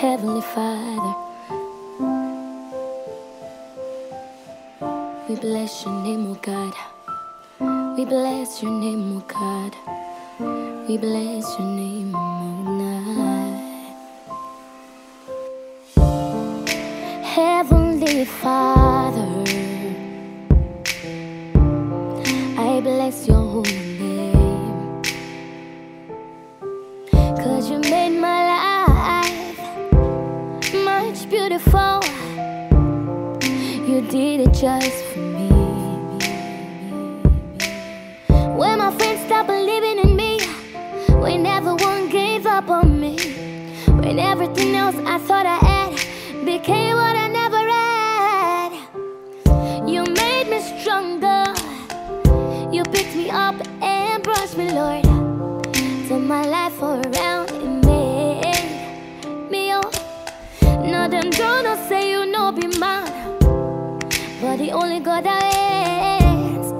Heavenly Father, we bless your name, O God. We bless your name, O God. We bless your name, O God. Heavenly Father, I bless your holy name, 'cause you made my life much beautiful. You did it just for me. When my friends stopped believing in me, when everyone gave up on me, when everything else I thought I had became what I never had, you made me stronger. You picked me up and brought me, Lord, to my life around and made me all. Now them don't say you know be mine, but the only God I is.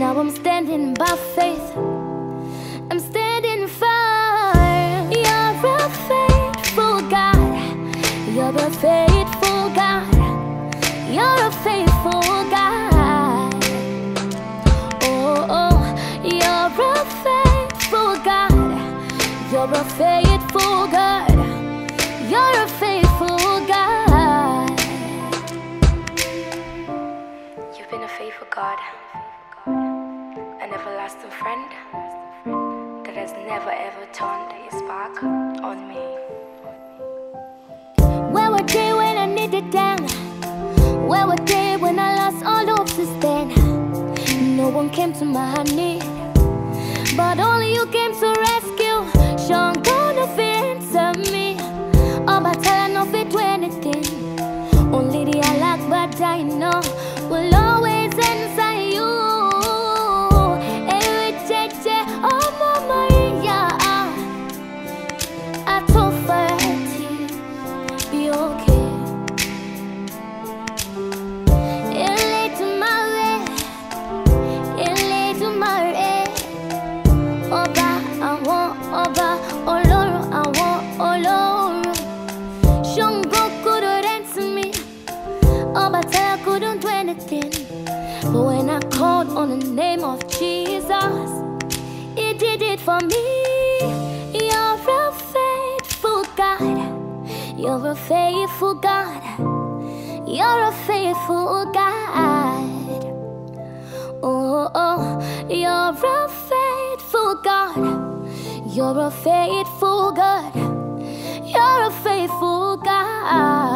Now I'm standing by faith. I'm standing for you're a faithful God. You're a faithful God. You're a faithful God. Oh, oh, you're a faithful God. You're a faithful God. You're a faithful God. You've been a faithful God, an everlasting friend that has never ever turned his back on me. Where were they when I needed them? Where were they when I lost all hope to stand? No one came to my need, but only you came to rescue. Sean gone of it to me. All my talent of it do anything. Only the I lack, but I know will always answer you. But when I called on the name of Jesus, He did it for me. You're a faithful God. You're a faithful God. You're a faithful God. Oh, oh, you're a faithful God. You're a faithful God. You're a faithful God.